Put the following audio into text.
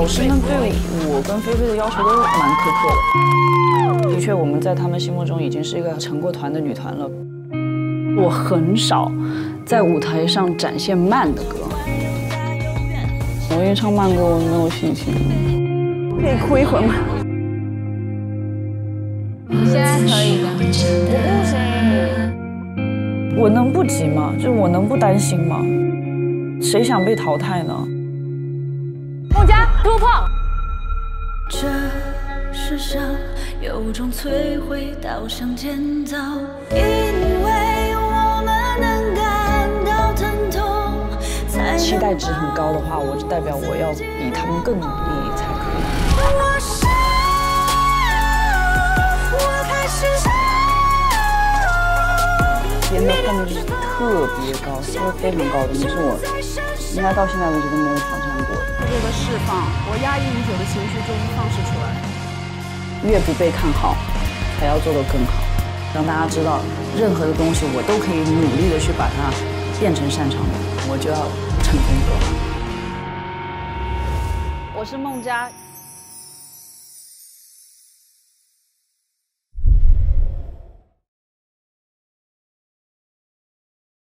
老师们对我跟菲菲的要求都蛮苛刻的。的确，我们在他们心目中已经是一个成过团的女团了。我很少在舞台上展现慢的歌，因为唱慢歌我没有信心。可以哭一会儿吗？现在可以的。我能不急吗？就是我能不担心吗？谁想被淘汰呢？ 孟佳突破。这世上有种摧毁到想建造，因为我们能感到疼痛。期待值很高的话，我就代表我要比他们更努力才可以。我开始烧。天呐，他们就是特别高，就是非常高的，你是我应该到现在为止都没有挑战过。 为了释放我压抑已久的情绪，终于放肆出来。越不被看好，还要做得更好，让大家知道，任何的东西我都可以努力的去把它变成擅长的，我就要成功做好。我是孟佳。